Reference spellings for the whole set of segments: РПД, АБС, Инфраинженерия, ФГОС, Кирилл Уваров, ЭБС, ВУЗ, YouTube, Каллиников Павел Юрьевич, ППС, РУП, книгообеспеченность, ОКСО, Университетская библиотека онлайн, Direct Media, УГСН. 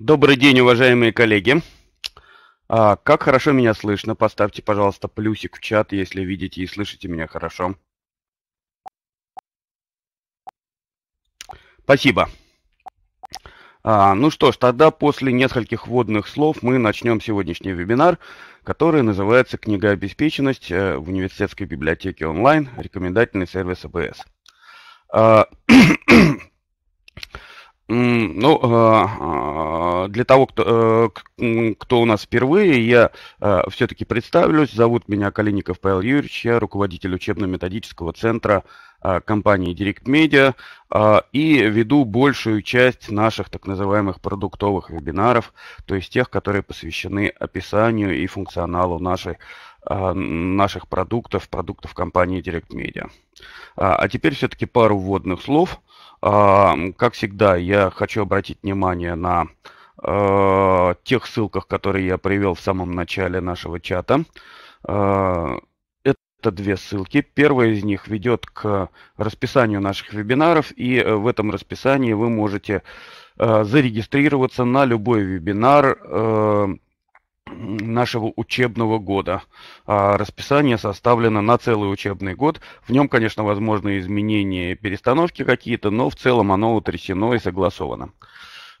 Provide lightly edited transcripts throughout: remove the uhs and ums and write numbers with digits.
Добрый день, уважаемые коллеги. Как хорошо меня слышно? Поставьте, пожалуйста, плюсик в чат, если видите и слышите меня хорошо. Спасибо. Ну что ж, тогда после нескольких вводных слов мы начнем сегодняшний вебинар, который называется «Книгообеспеченность в университетской библиотеке онлайн. Рекомендательный сервис АБС». Ну, для того, кто у нас впервые, я все-таки представлюсь. Зовут меня Каллиников Павел Юрьевич, я руководитель учебно-методического центра компании Direct Media и веду большую часть наших так называемых продуктовых вебинаров, то есть тех, которые посвящены описанию и функционалу наших продуктов компании Direct Media. А теперь все-таки пару вводных слов. Как всегда, я хочу обратить внимание на тех ссылках, которые я привел в самом начале нашего чата. Это две ссылки. Первая из них ведет к расписанию наших вебинаров, и в этом расписании вы можете зарегистрироваться на любой вебинар нашего учебного года. Расписание составлено на целый учебный год. В нем, конечно, возможны изменения и перестановки какие-то, но в целом оно утрясено и согласовано.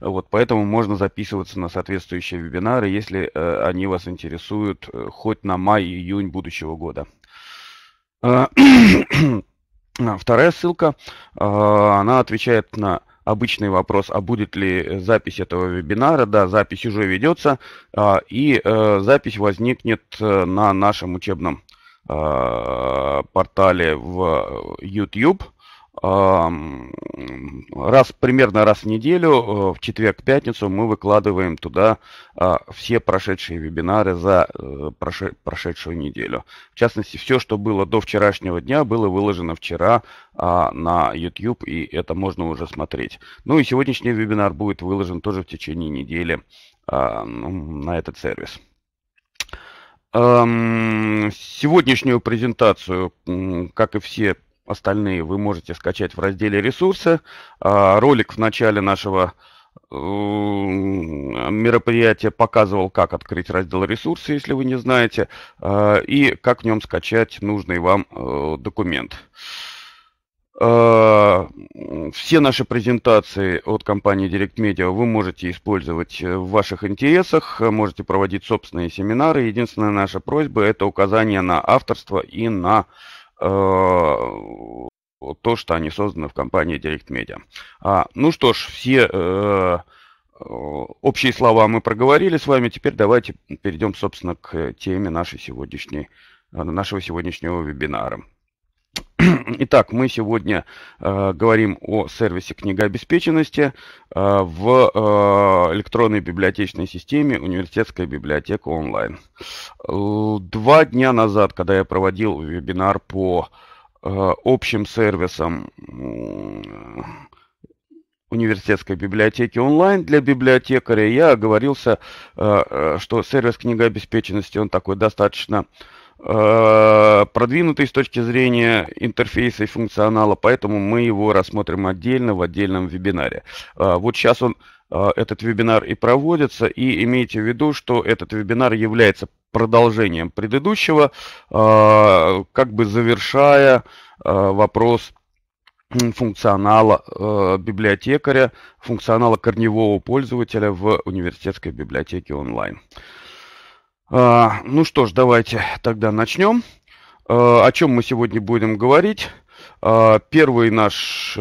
Вот, поэтому можно записываться на соответствующие вебинары, если они вас интересуют хоть на май-июнь будущего года. Вторая ссылка, она отвечает на обычный вопрос, а будет ли запись этого вебинара. Да, запись уже ведется, и запись возникнет на нашем учебном портале в YouTube. Примерно раз в неделю, в четверг-пятницу, мы выкладываем туда все прошедшие вебинары за прошедшую неделю. В частности, все, что было до вчерашнего дня, было выложено вчера на YouTube, и это можно уже смотреть. Ну и сегодняшний вебинар будет выложен тоже в течение недели на этот сервис. Сегодняшнюю презентацию, как и все остальные, вы можете скачать в разделе «Ресурсы». Ролик в начале нашего мероприятия показывал, как открыть раздел «Ресурсы», если вы не знаете, и как в нем скачать нужный вам документ. Все наши презентации от компании Direct Media вы можете использовать в ваших интересах, можете проводить собственные семинары. Единственная наша просьба – это указание на авторство и на то, что они созданы в компании Direct Media. Ну что ж, все общие слова мы проговорили с вами. Теперь давайте перейдем, собственно, к теме нашего сегодняшнего вебинара. Итак, мы сегодня говорим о сервисе книгообеспеченности в электронной библиотечной системе «Университетская библиотека онлайн». 2 дня назад, когда я проводил вебинар по общим сервисам университетской библиотеки онлайн для библиотекаря, я оговорился, что сервис книгообеспеченности, он такой достаточно продвинутый с точки зрения интерфейса и функционала, поэтому мы его рассмотрим отдельно в отдельном вебинаре. Вот сейчас этот вебинар и проводится, и имейте в виду, что этот вебинар является продолжением предыдущего, как бы завершая вопрос функционала библиотекаря, функционала корневого пользователя в университетской библиотеке онлайн. Ну что ж, давайте тогда начнем. О чем мы сегодня будем говорить? Первый наш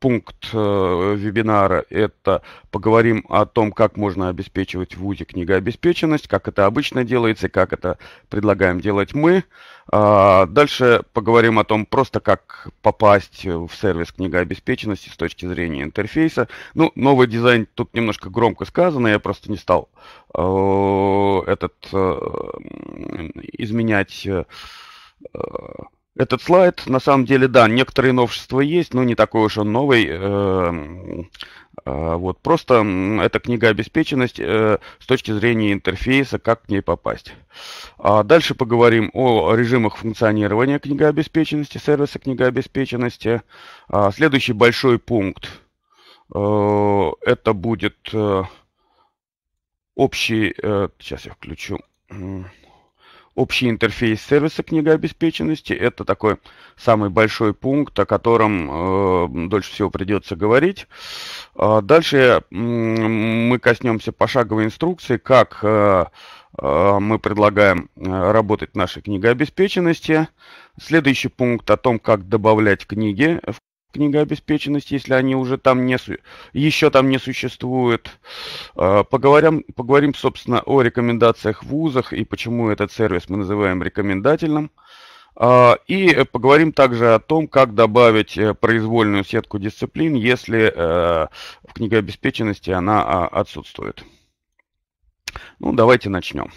пункт вебинара – это поговорим о том, как можно обеспечивать в ВУЗе книгообеспеченность, как это обычно делается, как это предлагаем делать мы. Дальше поговорим о том, просто как попасть в сервис книгообеспеченности с точки зрения интерфейса. Ну, новый дизайн тут немножко громко сказано, я просто не стал изменять этот слайд. На самом деле, да, некоторые новшества есть, но не такой уж он новый. Вот, просто это книгообеспеченность с точки зрения интерфейса, как к ней попасть. Дальше поговорим о режимах функционирования книгообеспеченности, сервиса книгообеспеченности. Следующий большой пункт – это будет Сейчас я включу. Общий интерфейс сервиса книгообеспеченности – это такой самый большой пункт, о котором дольше всего придется говорить. Дальше мы коснемся пошаговой инструкции, как мы предлагаем работать в нашей книгообеспеченности. Следующий пункт о том, как добавлять книги в книгообеспеченности, если они уже там еще не существуют. Поговорим, собственно, о рекомендациях в вузах и почему этот сервис мы называем рекомендательным. И поговорим также о том, как добавить произвольную сетку дисциплин, если в книгообеспеченности она отсутствует. Ну, давайте начнем.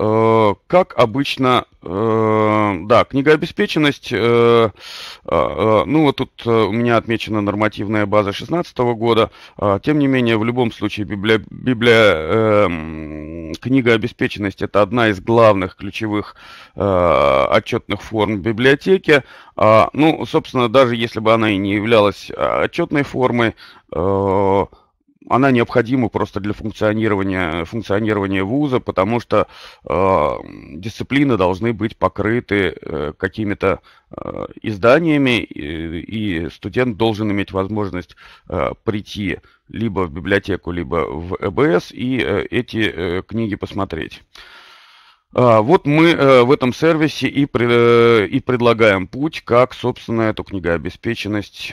Как обычно, да, книгообеспеченность, ну вот тут у меня отмечена нормативная база 2016 года, тем не менее, в любом случае, книгообеспеченность – это одна из главных ключевых отчетных форм библиотеки. Ну, собственно, даже если бы она и не являлась отчетной формой, она необходима просто для функционирования вуза, потому что дисциплины должны быть покрыты какими-то изданиями, и студент должен иметь возможность прийти либо в библиотеку, либо в ЭБС и эти книги посмотреть. Вот мы в этом сервисе и предлагаем путь, как, собственно, эту книгообеспеченность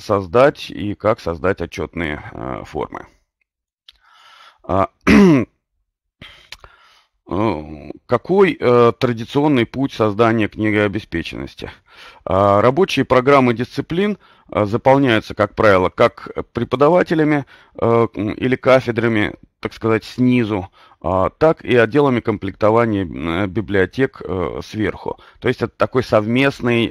создать и как создать отчетные формы. Какой традиционный путь создания книгообеспеченности? Рабочие программы дисциплин заполняются, как правило, как преподавателями или кафедрами, так сказать, снизу, так и отделами комплектования библиотек сверху. То есть это такой совместный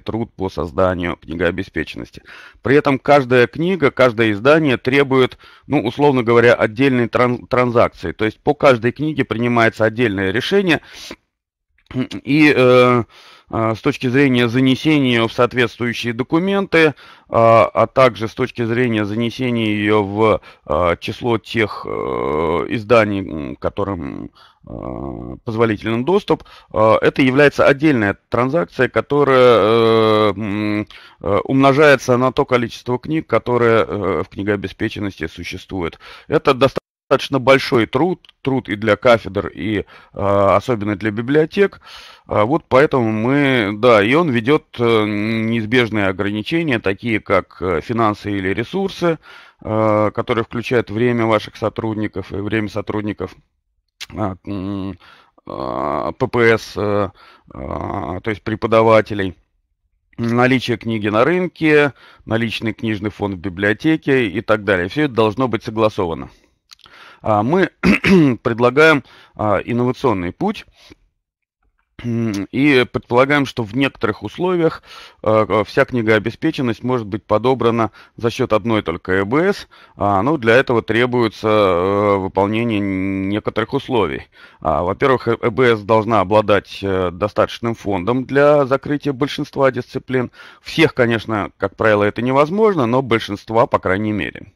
труд по созданию книгообеспеченности. При этом каждая книга, каждое издание требует, ну, условно говоря, отдельной транзакции. То есть по каждой книге принимается отдельное решение, и с точки зрения занесения ее в соответствующие документы, а также с точки зрения занесения ее в число тех изданий, которым позволителен доступ, это является отдельная транзакция, которая умножается на то количество книг, которые в книгообеспеченности существует. Это достаточно большой труд и для кафедр, и особенно для библиотек. Вот поэтому мы, да, и он ведет неизбежные ограничения, такие как финансы или ресурсы, которые включают время ваших сотрудников и время сотрудников ППС, то есть преподавателей. Наличие книги на рынке, наличный книжный фонд в библиотеке и так далее. Все это должно быть согласовано. Мы предлагаем инновационный путь и предполагаем, что в некоторых условиях вся книгообеспеченность может быть подобрана за счет одной только ЭБС, но для этого требуется выполнение некоторых условий. Во-первых, ЭБС должна обладать достаточным фондом для закрытия большинства дисциплин. Всех, конечно, как правило, это невозможно, но большинства, по крайней мере.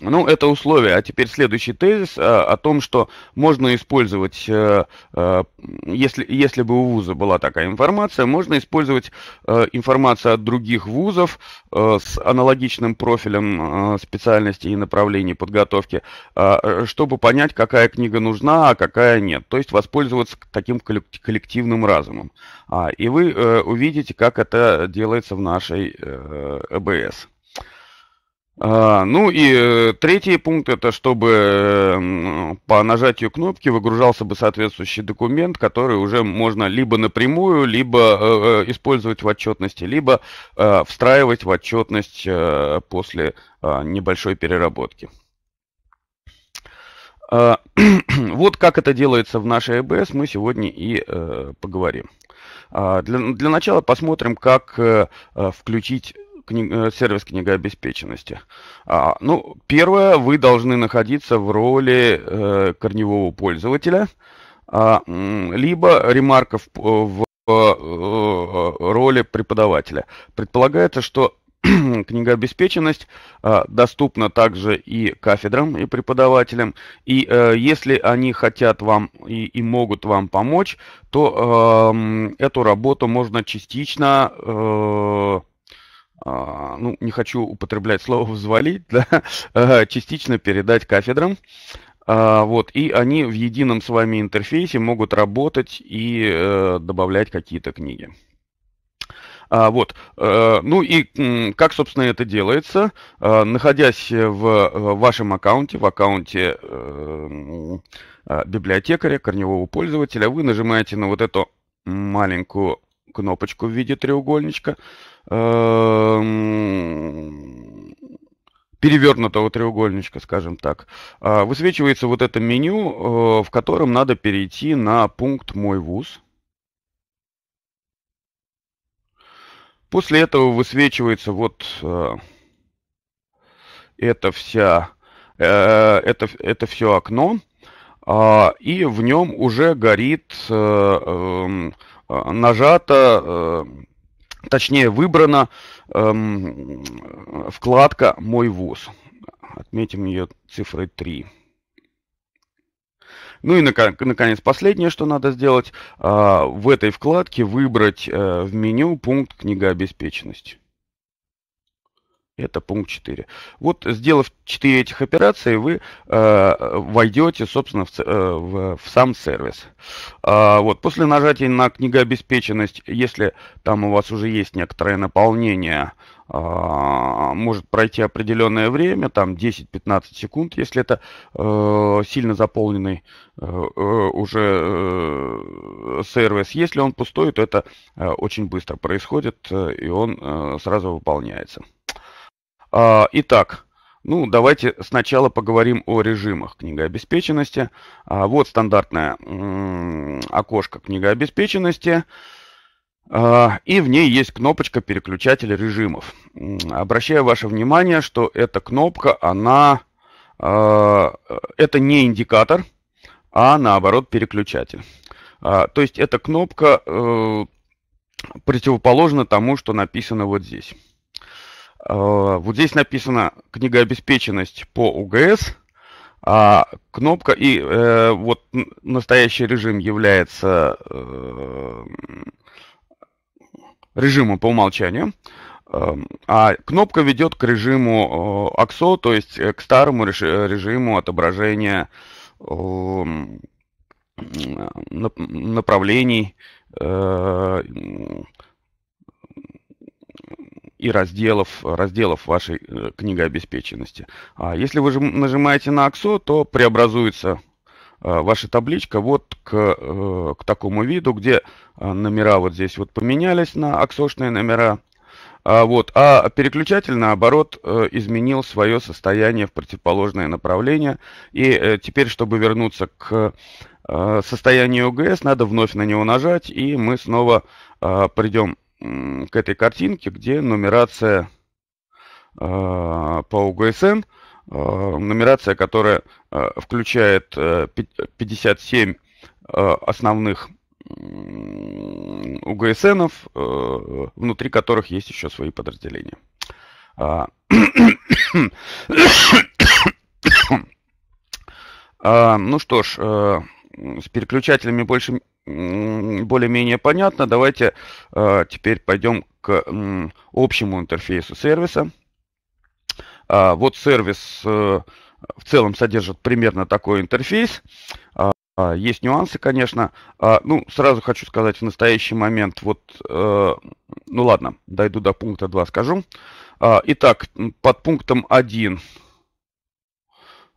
Ну, это условие. А теперь следующий тезис о том, что можно использовать, если бы у вуза была такая информация, можно использовать информацию от других вузов с аналогичным профилем специальности и направлений подготовки, чтобы понять, какая книга нужна, а какая нет. То есть воспользоваться таким коллективным разумом. И вы увидите, как это делается в нашей ЭБС. Ну и третий пункт – это чтобы по нажатию кнопки выгружался бы соответствующий документ, который уже можно либо напрямую, либо использовать в отчетности, либо встраивать в отчетность после небольшой переработки. Вот как это делается в нашей ЭБС, мы сегодня и поговорим. Для начала посмотрим, как включить сервис книгообеспеченности. Ну, первое, вы должны находиться в роли корневого пользователя, либо ремарков в роли преподавателя. Предполагается, что книгообеспеченность доступна также и кафедрам, и преподавателям. И если они хотят вам и могут вам помочь, то эту работу можно частично, ну, не хочу употреблять слово «взвалить», да, частично передать кафедрам. Вот, и они в едином с вами интерфейсе могут работать и добавлять какие-то книги. Вот. Ну и как, собственно, это делается? Находясь в вашем аккаунте, в аккаунте библиотекаря, корневого пользователя, вы нажимаете на вот эту маленькую кнопочку в виде треугольничка, перевернутого треугольничка, скажем так. Высвечивается вот это меню, в котором надо перейти на пункт «Мой вуз». После этого высвечивается вот это все окно, и в нем уже горит нажато, точнее выбрана вкладка «Мой вуз». Отметим ее цифрой 3. Ну и, наконец, последнее, что надо сделать, в этой вкладке выбрать в меню пункт «Книгообеспеченность». Это пункт 4. Вот, сделав 4 этих операции, вы войдете, собственно, в сам сервис. Вот, после нажатия на «Книгообеспеченность», если там у вас уже есть некоторое наполнение, может пройти определенное время, там 10-15 секунд, если это сильно заполненный уже сервис. Если он пустой, то это очень быстро происходит, и он сразу выполняется. Итак, ну давайте сначала поговорим о режимах книгообеспеченности. Вот стандартное окошко книгообеспеченности. И в ней есть кнопочка переключателя режимов. Обращаю ваше внимание, что эта кнопка, она, это не индикатор, а наоборот переключатель. То есть эта кнопка противоположна тому, что написано вот здесь. Вот здесь написано «Книгообеспеченность по УГС». Кнопка и вот настоящий режим является режимом по умолчанию, а кнопка ведет к режиму ОКСО, то есть к старому режиму отображения направлений и разделов вашей книгообеспеченности. Если вы нажимаете на ОКСО, то преобразуется ваша табличка вот к такому виду, где номера вот здесь вот поменялись на оксошные номера, вот, а переключатель, наоборот, изменил свое состояние в противоположное направление. И теперь, чтобы вернуться к состоянию УГС, надо вновь на него нажать, и мы снова придем к этой картинке, где нумерация по УГСН, нумерация, которая включает 57 основных УГСНов, внутри которых есть еще свои подразделения. Ну что ж, с переключателями более-менее понятно. Давайте теперь пойдем к общему интерфейсу сервиса. Вот сервис в целом содержит примерно такой интерфейс. Есть нюансы, конечно. Ну, сразу хочу сказать, в настоящий момент, вот, ну ладно, дойду до пункта 2, скажу. Итак, под пунктом 1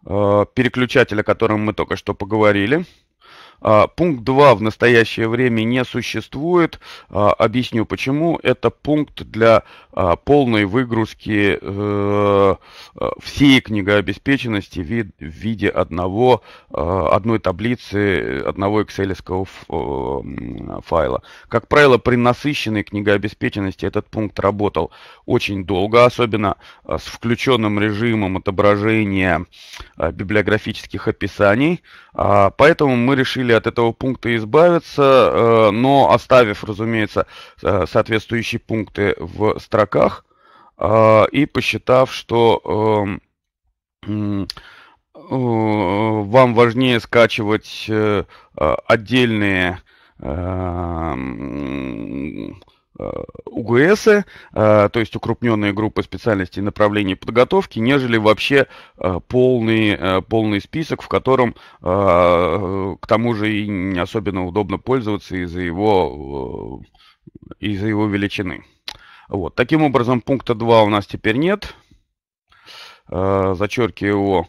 переключатель, о котором мы только что поговорили. Пункт 2 в настоящее время не существует. Объясню почему. Это пункт для полной выгрузки всей книгообеспеченности в виде одной таблицы, одного Excel-овского файла. Как правило, при насыщенной книгообеспеченности этот пункт работал очень долго, особенно с включенным режимом отображения библиографических описаний. Поэтому мы решили решили от этого пункта избавиться, но оставив, разумеется, соответствующие пункты в строках и посчитав, что вам важнее скачивать отдельные УГСы, то есть укрупненные группы специальностей и направлений подготовки, нежели вообще полный список, в котором к тому же и не особенно удобно пользоваться из-за его величины. Вот. Таким образом, пункта 2 у нас теперь нет. Зачеркиваю его.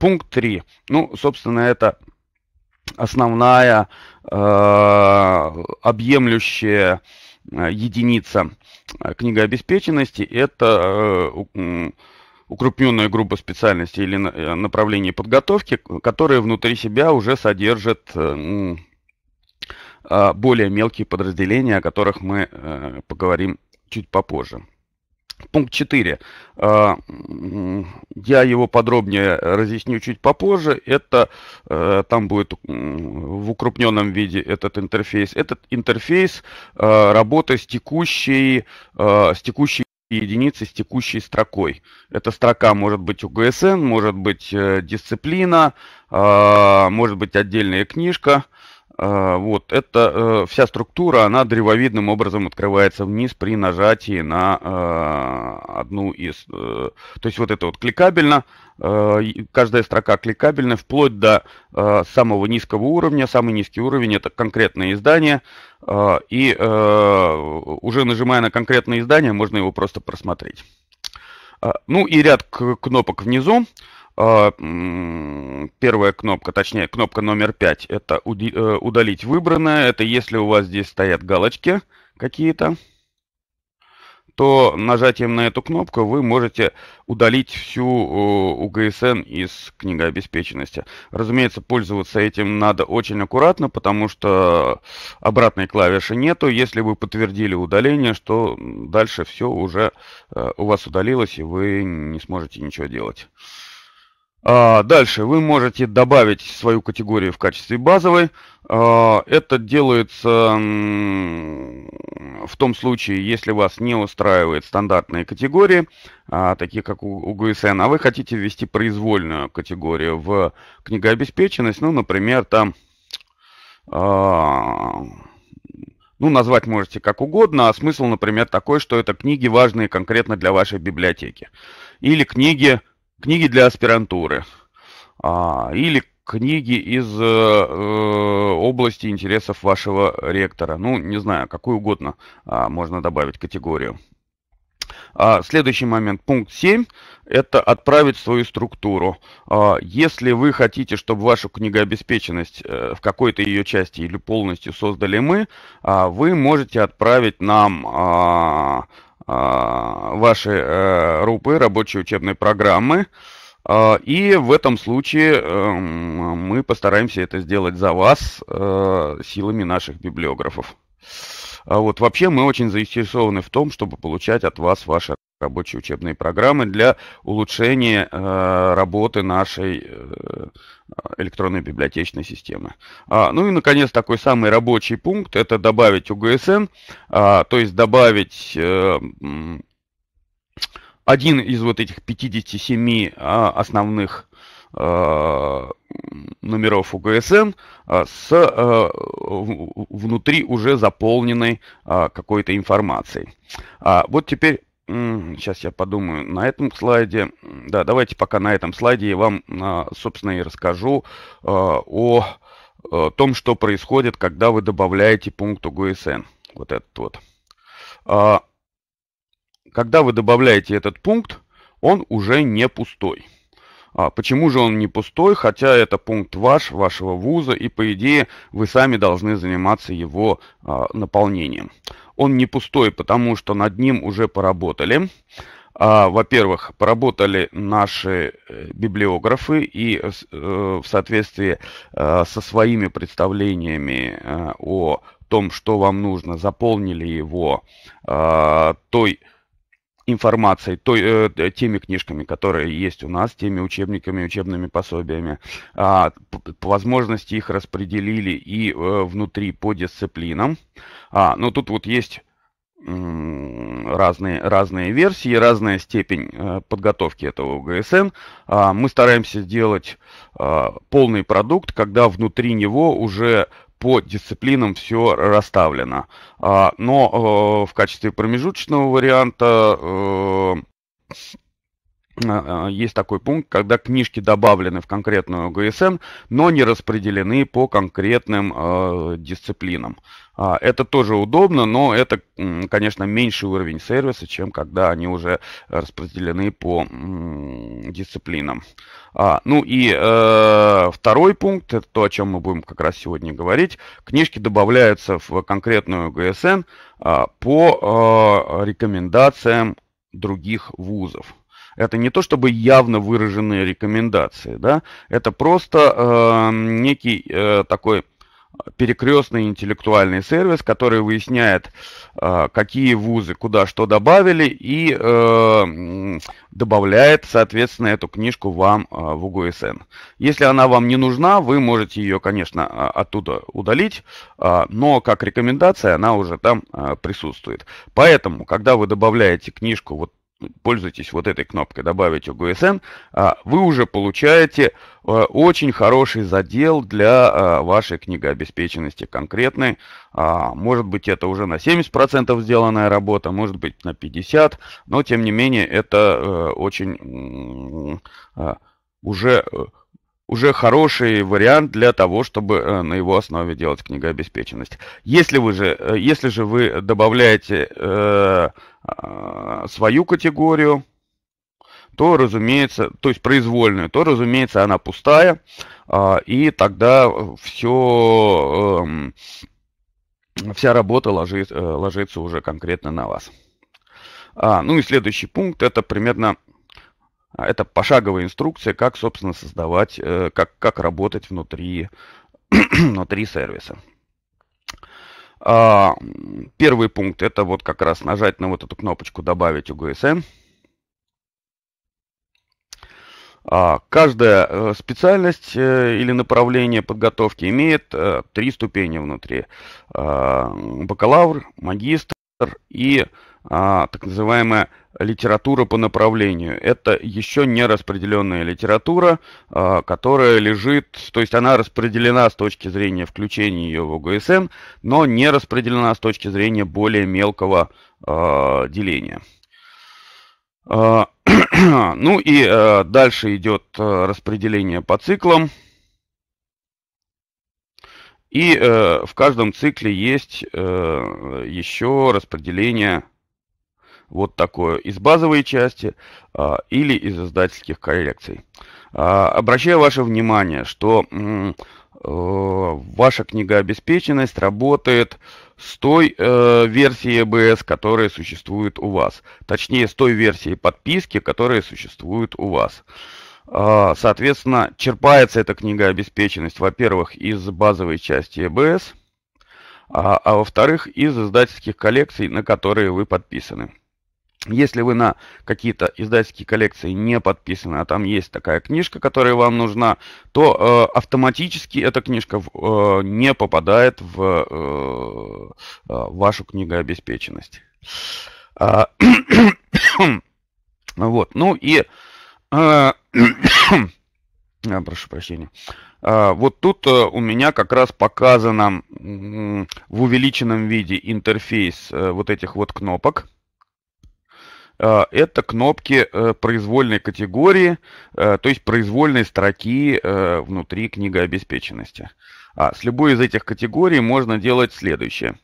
Пункт 3. Ну, собственно, это основная объемлющая единица книгообеспеченности – это укрупненная группа специальностей или направлений подготовки, которые внутри себя уже содержат более мелкие подразделения, о которых мы поговорим чуть попозже. Пункт 4. Я его подробнее разъясню чуть попозже. Это там будет в укрупненном виде этот интерфейс. Этот интерфейс работы с текущей единицей, с текущей строкой. Эта строка может быть УГСН, может быть дисциплина, может быть отдельная книжка. Вот, это вся структура, она древовидным образом открывается вниз при нажатии на одну из... То есть вот это вот кликабельно, каждая строка кликабельна, вплоть до самого низкого уровня. Самый низкий уровень — это конкретное издание, и уже нажимая на конкретное издание, можно его просто просмотреть. Ну и ряд кнопок внизу. Первая кнопка, точнее кнопка номер 5, это удалить выбранное. Это если у вас здесь стоят галочки какие-то, то нажатием на эту кнопку вы можете удалить всю УГСН из книгообеспеченности. Разумеется, пользоваться этим надо очень аккуратно, потому что обратной клавиши нету. Если вы подтвердили удаление, то дальше все уже у вас удалилось, и вы не сможете ничего делать. Дальше вы можете добавить свою категорию в качестве базовой. Это делается в том случае, если вас не устраивают стандартные категории, такие как УГСН, а вы хотите ввести произвольную категорию в книгообеспеченность. Ну, например, там... Ну, назвать можете как угодно, а смысл, например, такой, что это книги, важные конкретно для вашей библиотеки. Или книги для аспирантуры, или книги из области интересов вашего ректора. Ну, не знаю, какую угодно можно добавить категорию. Следующий момент, пункт 7, это отправить свою структуру. Если вы хотите, чтобы вашу книгообеспеченность в какой-то ее части или полностью создали мы, вы можете отправить нам... ваши РУПы, рабочие учебные программы. И в этом случае мы постараемся это сделать за вас силами наших библиографов. Вот, вообще мы очень заинтересованы в том, чтобы получать от вас ваши рабочие учебные программы для улучшения работы нашей электронной библиотечной системы. Ну и, наконец, такой самый рабочий пункт – это добавить УГСН, то есть добавить один из вот этих 57 основных номеров УГСН с внутри уже заполненной какой-то информацией. Вот теперь... Сейчас я подумаю на этом слайде. Да, давайте пока на этом слайде я вам, собственно, и расскажу о том, что происходит, когда вы добавляете пункт УГСН. Вот этот вот. Когда вы добавляете этот пункт, он уже не пустой. Почему же он не пустой? Хотя это пункт ваш, вашего вуза, и, по идее, вы сами должны заниматься его наполнением. Он не пустой, потому что над ним уже поработали. Во-первых, поработали наши библиографы, и в соответствии со своими представлениями о том, что вам нужно, заполнили его той информацией, теми книжками, которые есть у нас, теми учебниками, учебными пособиями. По возможности их распределили и внутри по дисциплинам. Но тут вот есть разные версии, разная степень подготовки этого УГСН. Мы стараемся сделать полный продукт, когда внутри него уже по дисциплинам все расставлено. Но в качестве промежуточного варианта есть такой пункт, когда книжки добавлены в конкретную УГСН, но не распределены по конкретным дисциплинам. Это тоже удобно, но это, конечно, меньший уровень сервиса, чем когда они уже распределены по дисциплинам. Ну и второй пункт, это то, о чем мы будем как раз сегодня говорить. Книжки добавляются в конкретную УГСН по рекомендациям других вузов. Это не то чтобы явно выраженные рекомендации, да? Это просто некий такой перекрестный интеллектуальный сервис, который выясняет, какие вузы куда что добавили, и добавляет, соответственно, эту книжку вам в УГСН. Если она вам не нужна, вы можете ее, конечно, оттуда удалить, но как рекомендация она уже там присутствует. Поэтому, когда вы добавляете книжку, вот пользуйтесь вот этой кнопкой «Добавить УГСН», вы уже получаете очень хороший задел для вашей книгообеспеченности конкретной. Может быть, это уже на 70% сделанная работа, может быть, на 50%, но, тем не менее, это очень уже хороший вариант для того, чтобы на его основе делать книгообеспеченность. Если же вы добавляете свою категорию, то, разумеется, то есть произвольную, то, разумеется, она пустая, и тогда вся работа ложится уже конкретно на вас. Ну и следующий пункт, это примерно... Это пошаговая инструкция, как, собственно, создавать, как работать внутри сервиса. Первый пункт – это вот как раз нажать на вот эту кнопочку «Добавить УГСН». Каждая специальность или направление подготовки имеет 3 ступени внутри – бакалавр, магистр и так называемая литература по направлению. Это еще не распределенная литература, которая лежит, то есть она распределена с точки зрения включения ее в УГСН, но не распределена с точки зрения более мелкого деления. Ну и дальше идет распределение по циклам. И в каждом цикле есть еще распределение вот такое из базовой части или из издательских коллекций. Обращаю ваше внимание, что ваша книгообеспеченность работает с той версией ЭБС, которая существует у вас. Точнее, с той версией подписки, которая существует у вас. Соответственно, черпается эта книгообеспеченность, во-первых, из базовой части ЭБС, а во-вторых, из издательских коллекций, на которые вы подписаны. Если вы на какие-то издательские коллекции не подписаны, а там есть такая книжка, которая вам нужна, то автоматически эта книжка не попадает в вашу книгообеспеченность. Вот. Ну и... Прошу прощения. Вот тут у меня как раз показано в увеличенном виде интерфейс вот этих вот кнопок. Это кнопки произвольной категории, то есть произвольной строки внутри книгообеспеченности. С любой из этих категорий можно делать следующее.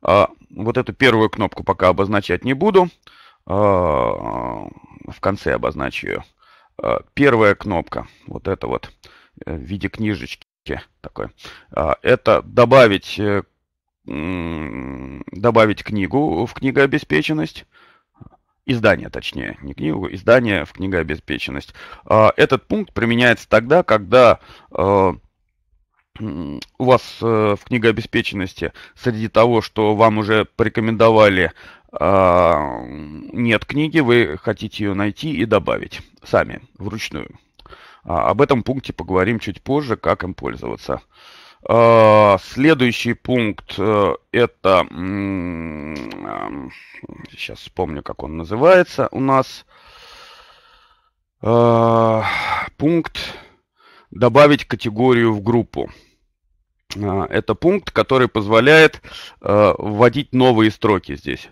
Вот эту первую кнопку пока обозначать не буду. В конце обозначу ее. Первая кнопка, вот эта вот, в виде книжечки такой, это добавить книгу в книгообеспеченность, издание точнее, не книгу, издание в книгообеспеченность. Этот пункт применяется тогда, когда у вас в книгообеспеченности среди того, что вам уже порекомендовали нет книги, вы хотите ее найти и добавить сами, вручную. Об этом пункте поговорим чуть позже, как им пользоваться. Следующий пункт — это, сейчас вспомню, как он называется у нас, пункт «Добавить категорию в группу». Это пункт, который позволяет вводить новые строки здесь.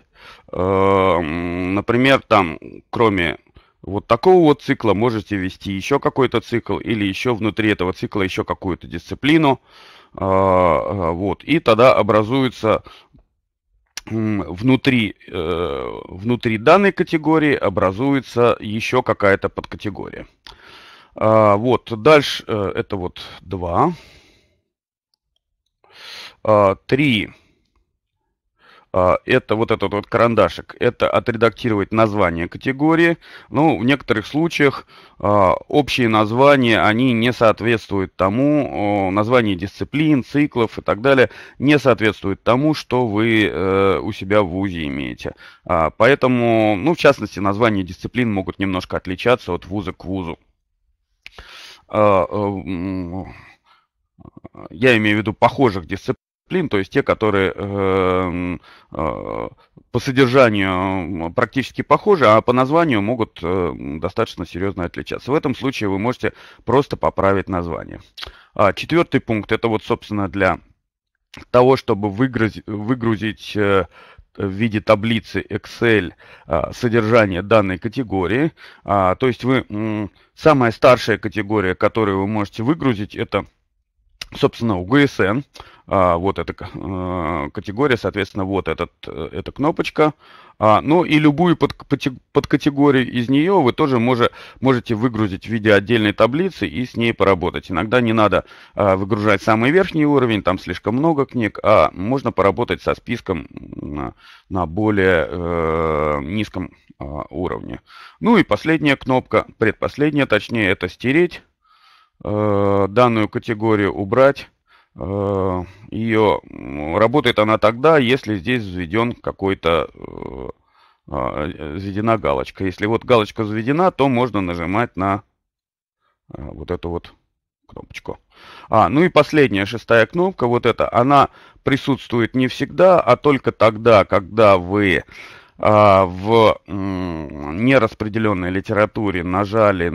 Например, там, кроме вот такого вот цикла, можете ввести еще какой-то цикл или еще внутри этого цикла еще какую-то дисциплину. Вот, и тогда образуется внутри данной категории образуется еще какая-то подкатегория. Вот, дальше это вот 2. 3. Это вот этот вот карандашик. Это отредактировать название категории. Ну, в некоторых случаях общие названия, они не соответствуют тому, название дисциплин, циклов и так далее, не соответствует тому, что вы у себя в ВУЗе имеете. Поэтому, ну, в частности, названия дисциплин могут немножко отличаться от вуза к вузу. Я имею в виду похожих дисциплин. То есть те, которые по содержанию практически похожи, а по названию могут достаточно серьезно отличаться. В этом случае вы можете просто поправить название. 4-й пункт, это вот, собственно, для того, чтобы выгрузить в виде таблицы Excel содержание данной категории. То есть вы самая старшая категория, которую вы можете выгрузить, это, собственно, УГСН. Вот эта категория, соответственно, вот эта кнопочка. Ну и любую подкатегорию из нее вы тоже можете выгрузить в виде отдельной таблицы и с ней поработать. Иногда не надо выгружать самый верхний уровень, там слишком много книг, а можно поработать со списком на более низком уровне. Ну и последняя кнопка, предпоследняя точнее, это стереть данную категорию, убрать ее. Работает она тогда, если здесь взведен взведена галочка. Если вот галочка взведена, то можно нажимать на вот эту вот кнопочку. Ну и последняя, 6-я кнопка, вот эта, она присутствует не всегда, а только тогда, когда вы в нераспределенной литературе нажали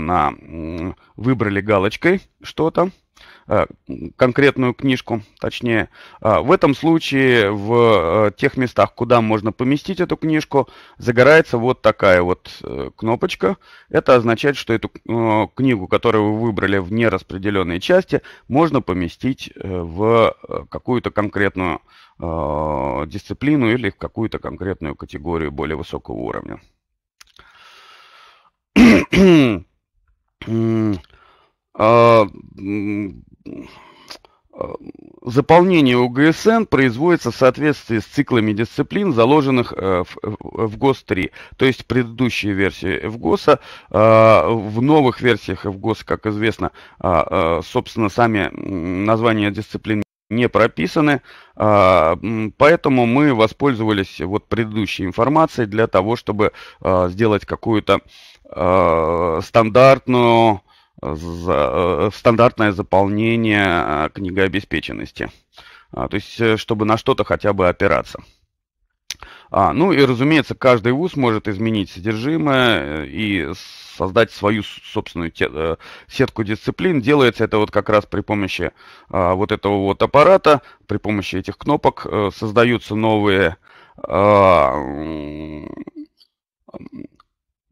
выбрали галочкой что-то, конкретную книжку, точнее. В этом случае в тех местах, куда можно поместить эту книжку, загорается вот такая вот кнопочка. Это означает, что эту книгу, которую вы выбрали в нераспределенной части, можно поместить в какую-то конкретную дисциплину или в какую-то конкретную категорию более высокого уровня. Заполнение УГСН производится в соответствии с циклами дисциплин, заложенных в ФГОС-3. То есть предыдущие версии ФГОСа, в новых версиях ФГОСа, как известно, собственно, сами названия дисциплин не прописаны, поэтому мы воспользовались вот предыдущей информацией для того, чтобы сделать какую-то стандартное заполнение книгообеспеченности. То есть, чтобы на что-то хотя бы опираться. Ну и, разумеется, каждый вуз может изменить содержимое и создать свою собственную сетку дисциплин. Делается это вот как раз при помощи вот этого вот аппарата, при помощи этих кнопок создаются новая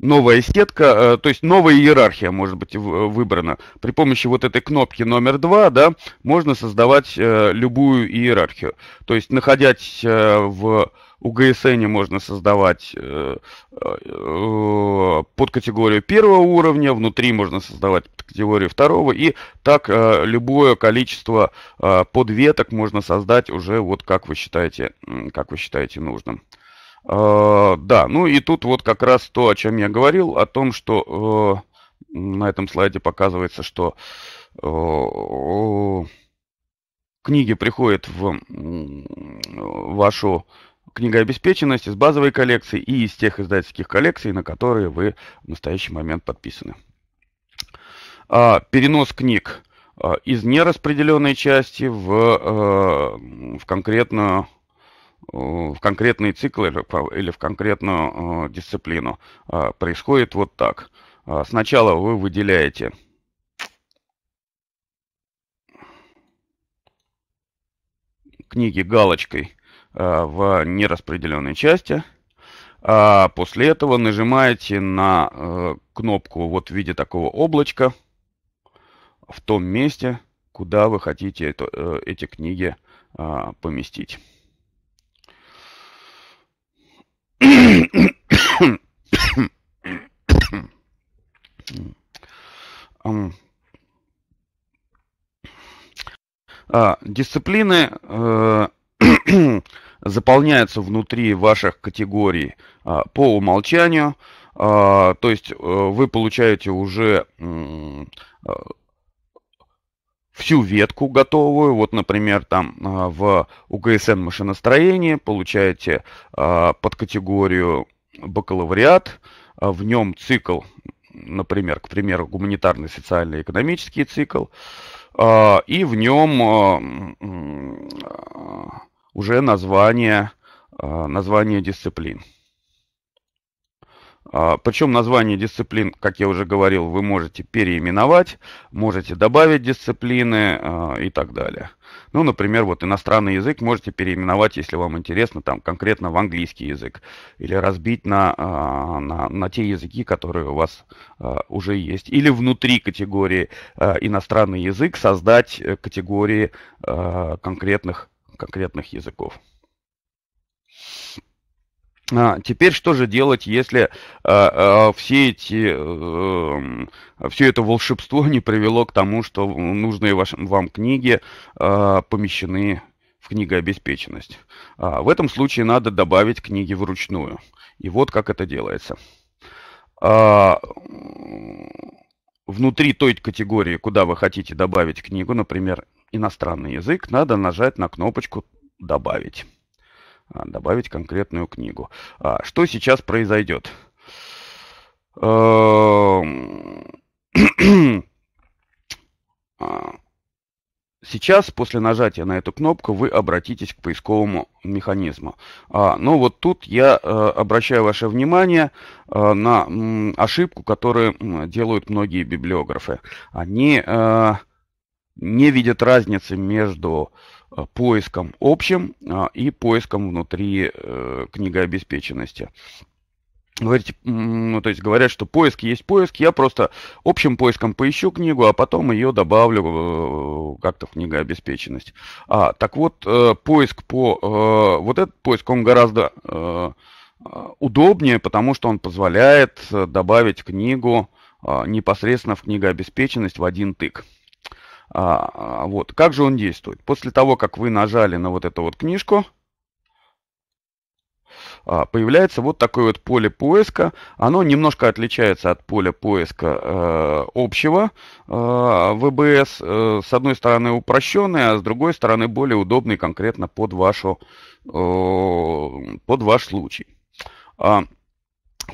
сетка, то есть новая иерархия может быть выбрана. При помощи вот этой кнопки номер 2, да, можно создавать любую иерархию. То есть, находясь в УГСН, можно создавать подкатегорию первого уровня, внутри можно создавать подкатегорию второго, и так любое количество подветок можно создать уже вот как вы считаете нужным. Да, ну и тут вот как раз то, о чем я говорил, о том, что на этом слайде показывается, что книги приходят в вашу книгообеспеченность из базовой коллекции и из тех издательских коллекций, на которые вы в настоящий момент подписаны. Перенос книг из нераспределенной части в конкретный цикл или в конкретную дисциплину происходит вот так. Сначала вы выделяете книги галочкой в нераспределенной части. После этого нажимаете на кнопку вот в виде такого облачка в том месте, куда вы хотите эти книги поместить. Дисциплины заполняются внутри ваших категорий по умолчанию, то есть вы получаете уже всю ветку готовую. Вот, например, там в УГСН машиностроении получаете под категорию бакалавриат, в нем цикл, например, к примеру, гуманитарный, социальный, экономический цикл, и в нем уже название дисциплин. Причем название дисциплин, как я уже говорил, вы можете переименовать, можете добавить дисциплины и так далее. Ну, например, вот иностранный язык можете переименовать, если вам интересно, там конкретно в английский язык. Или разбить на те языки, которые у вас уже есть. Или внутри категории иностранный язык создать категории конкретных языков. Теперь что же делать, если все это волшебство не привело к тому, что нужные вам книги помещены в книгообеспеченность? В этом случае надо добавить книги вручную. И вот как это делается. Внутри той категории, куда вы хотите добавить книгу, например, иностранный язык, надо нажать на кнопочку «Добавить». Добавить конкретную книгу. Что сейчас произойдет? Сейчас, после нажатия на эту кнопку, вы обратитесь к поисковому механизму. Но вот тут я обращаю ваше внимание на ошибку, которую делают многие библиографы. Они не видят разницы между поиском общим и поиском внутри книгообеспеченности. Ну, то есть говорят, что поиск есть поиск, я просто общим поиском поищу книгу, а потом ее добавлю как-то в книгообеспеченность. Так вот, поиск по вот этот поиск, он гораздо удобнее, потому что он позволяет добавить книгу непосредственно в книгообеспеченность в один тык. Вот. Как же он действует? После того, как вы нажали на вот эту вот книжку, появляется вот такое вот поле поиска. Оно немножко отличается от поля поиска общего в ЭБС. С одной стороны упрощенный, а с другой стороны более удобный конкретно под ваш случай.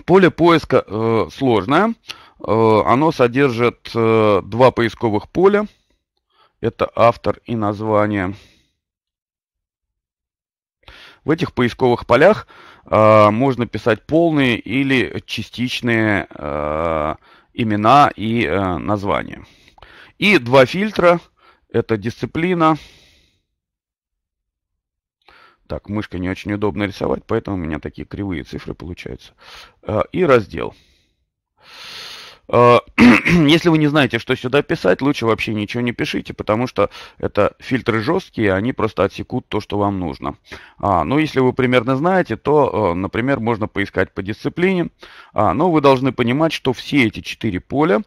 Поле поиска сложное. Оно содержит два поисковых поля. Это автор и название. В этих поисковых полях можно писать полные или частичные имена и названия. И два фильтра. Это дисциплина. Так, мышкой не очень удобно рисовать, поэтому у меня такие кривые цифры получаются. И раздел. Если вы не знаете, что сюда писать, лучше вообще ничего не пишите, потому что это фильтры жесткие, они просто отсекут то, что вам нужно. Но если вы примерно знаете, то, например, можно поискать по дисциплине. Но вы должны понимать, что все эти четыре поля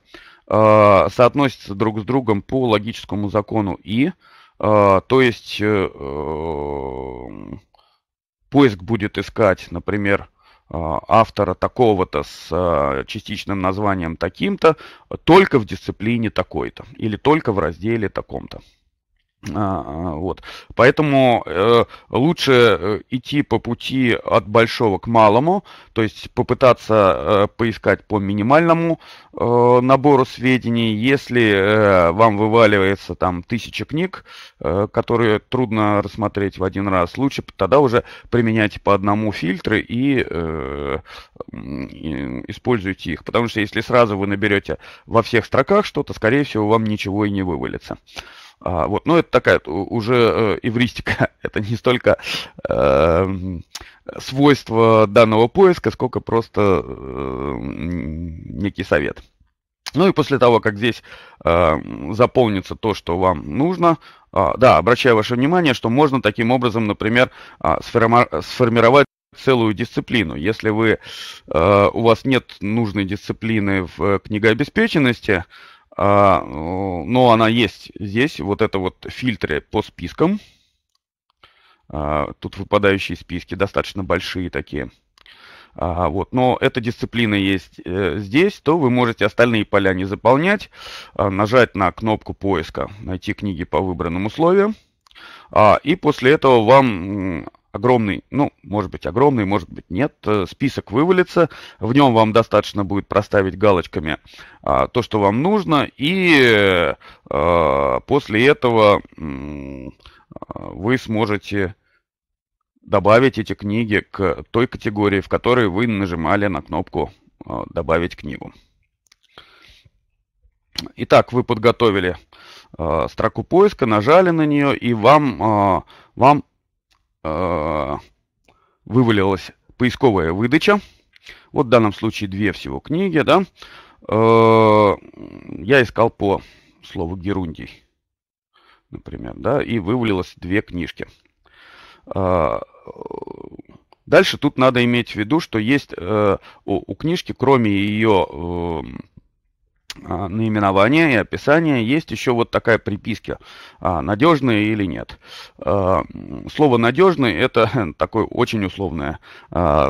соотносятся друг с другом по логическому закону «и». То есть поиск будет искать, например, автора такого-то с частичным названием таким-то только в дисциплине такой-то или только в разделе таком-то. Вот. Поэтому лучше идти по пути от большого к малому, то есть попытаться поискать по минимальному набору сведений. Если вам вываливается там 1000 книг, которые трудно рассмотреть в один раз, лучше тогда уже применять по одному фильтры и используйте их. Потому что если сразу вы наберете во всех строках что-то, скорее всего, вам ничего и не вывалится. Вот, ну, это такая уже эвристика, это не столько свойство данного поиска, сколько просто некий совет. Ну и после того, как здесь заполнится то, что вам нужно, да, обращаю ваше внимание, что можно таким образом, например, сформировать целую дисциплину. Если вы, у вас нет нужной дисциплины в книгообеспеченности, но она есть здесь, вот это вот фильтры по спискам. Тут выпадающие списки, достаточно большие такие. Вот, но эта дисциплина есть здесь, то вы можете остальные поля не заполнять, нажать на кнопку поиска, найти книги по выбранному слову. И после этого вам огромный, ну, может быть огромный, может быть нет, список вывалится, в нем вам достаточно будет проставить галочками то, что вам нужно, и после этого вы сможете добавить эти книги к той категории, в которой вы нажимали на кнопку «Добавить книгу». Итак, вы подготовили строку поиска, нажали на нее, и вам вывалилась поисковая выдача. Вот в данном случае две всего книги, да. Я искал по слову «герундий», например, да, и вывалилось две книжки. Дальше тут надо иметь в виду, что есть у книжки, кроме ее наименования и описания, есть еще вот такая приписка, надежные или нет. Слово «надежный» — это такое очень условное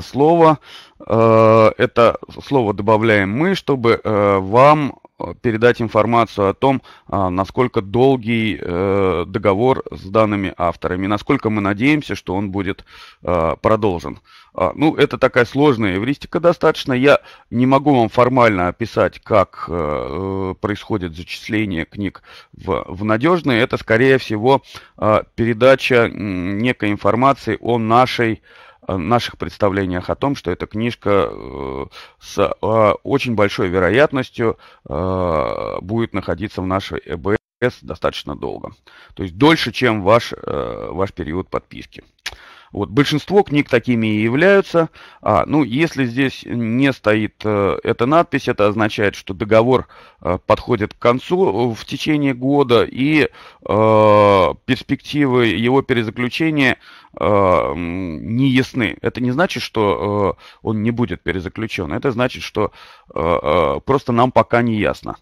слово. Это слово добавляем мы, чтобы вам передать информацию о том, насколько долгий договор с данными авторами, насколько мы надеемся, что он будет продолжен. Ну, это такая сложная эвристика достаточно. Я не могу вам формально описать, как происходит зачисление книг в надежные. Это, скорее всего, передача некой информации о наших представлениях о том, что эта книжка с очень большой вероятностью будет находиться в нашей ЭБС достаточно долго. То есть дольше, чем ваш период подписки. Вот, большинство книг такими и являются. Ну, если здесь не стоит эта надпись, это означает, что договор подходит к концу в течение года, и перспективы его перезаключения не ясны. Это не значит, что он не будет перезаключен. Это значит, что просто нам пока не ясно,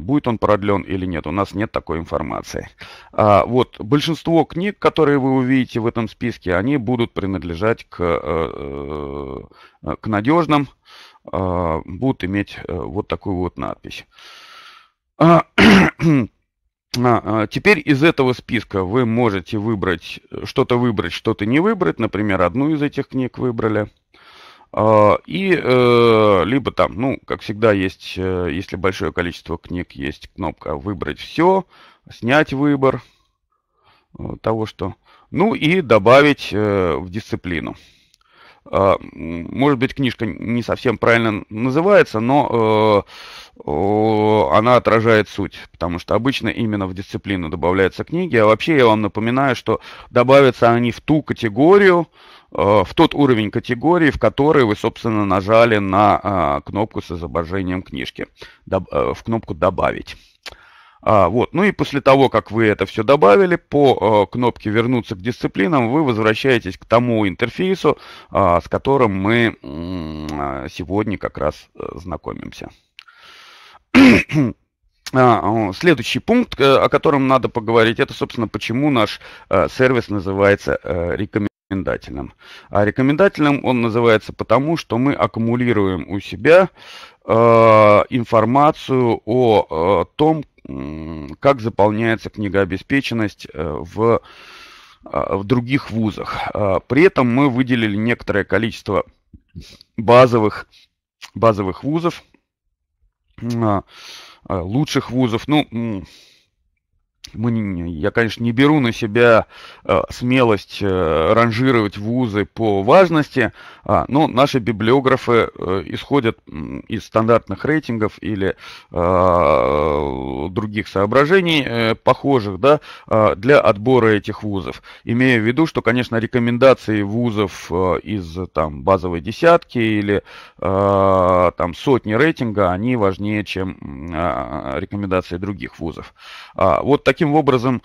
будет он продлен или нет, у нас нет такой информации. Вот, большинство книг, которые вы увидите в этом списке, они будут принадлежать к надежным, будут иметь вот такую вот надпись. Теперь из этого списка вы можете выбрать, что-то не выбрать. Например, одну из этих книг выбрали. И либо там, ну, как всегда, есть, если большое количество книг, есть кнопка «Выбрать все», «Снять выбор» того, что... Ну, и добавить в дисциплину. Может быть, книжка не совсем правильно называется, но она отражает суть, потому что обычно именно в дисциплину добавляются книги. А вообще я вам напоминаю, что добавятся они в ту категорию, в тот уровень категории, в который вы, собственно, нажали на кнопку с изображением книжки, в кнопку «Добавить». Вот. Ну и после того, как вы это все добавили, по кнопке «Вернуться к дисциплинам» вы возвращаетесь к тому интерфейсу, с которым мы сегодня как раз знакомимся. Следующий пункт, о котором надо поговорить, это, собственно, почему наш сервис называется «Рекомендации». рекомендательным. А рекомендательным он называется потому, что мы аккумулируем у себя информацию о том, как заполняется книгообеспеченность в других вузах. При этом мы выделили некоторое количество базовых вузов, лучших вузов. Ну, я, конечно, не беру на себя смелость ранжировать вузы по важности, но наши библиографы исходят из стандартных рейтингов или других соображений похожих, да, для отбора этих вузов. Имея в виду, что, конечно, рекомендации вузов из там базовой десятки или там сотни рейтинга, они важнее, чем рекомендации других вузов. Вот таким образом,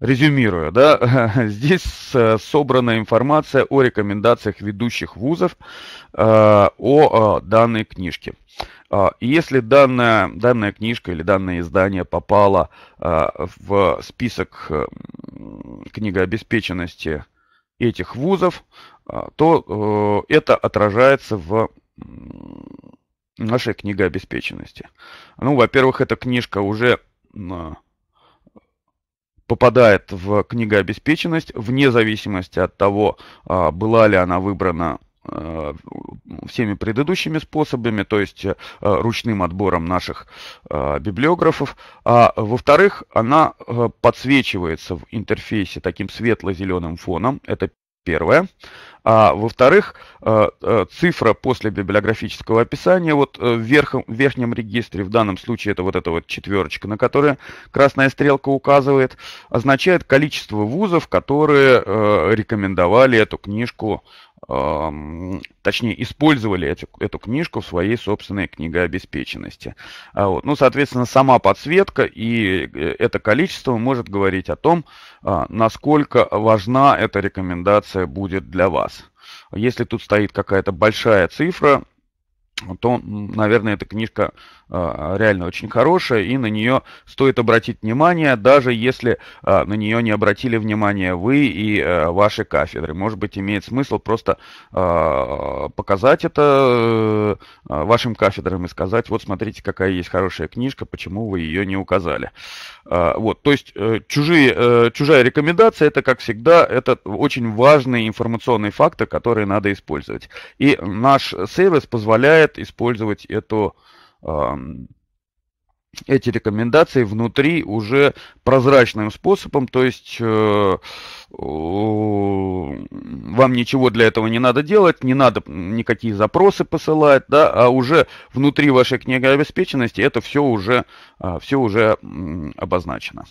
резюмируя, да, здесь собрана информация о рекомендациях ведущих вузов о данной книжке. Если данная книжка или данное издание попало в список книгообеспеченности этих вузов, то это отражается в нашей книгообеспеченности. Ну, во-первых, эта книжка уже попадает в книгообеспеченность, вне зависимости от того, была ли она выбрана всеми предыдущими способами, то есть ручным отбором наших библиографов. А во-вторых, она подсвечивается в интерфейсе таким светло-зеленым фоном. Это первое. А во-вторых, цифра после библиографического описания вот в верхнем регистре, в данном случае это вот эта вот четверочка, на которую красная стрелка указывает, означает количество вузов, которые рекомендовали эту книжку, точнее, использовали эту книжку в своей собственной книгообеспеченности. Ну, соответственно, сама подсветка и это количество может говорить о том, насколько важна эта рекомендация будет для вас. Если тут стоит какая-то большая цифра, то, наверное, эта книжка реально очень хорошая, и на нее стоит обратить внимание, даже если на нее не обратили внимания вы и ваши кафедры. Может быть, имеет смысл просто показать это вашим кафедрам и сказать: вот смотрите, какая есть хорошая книжка, почему вы ее не указали. Вот, то есть чужая рекомендация, это, как всегда, это очень важные информационные факты, которые надо использовать. И наш сервис позволяет использовать эти рекомендации внутри уже прозрачным способом, то есть вам ничего для этого не надо делать, не надо никакие запросы посылать, да, а уже внутри вашей книгообеспеченности это все уже обозначено.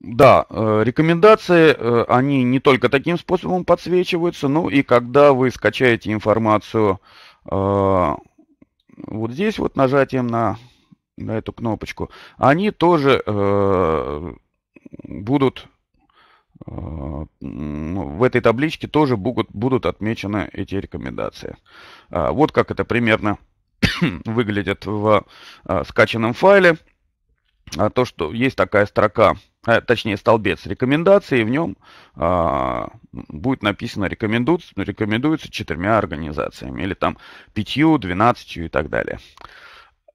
Да, рекомендации, они не только таким способом подсвечиваются, но и когда вы скачаете информацию вот здесь вот нажатием на эту кнопочку, они тоже будут в этой табличке тоже будут отмечены эти рекомендации. Вот как это примерно выглядит в скачанном файле. То, что есть такая строка, точнее столбец рекомендаций, и в нем будет написано рекомендуется 4 организациями или там 5, 12 и так далее.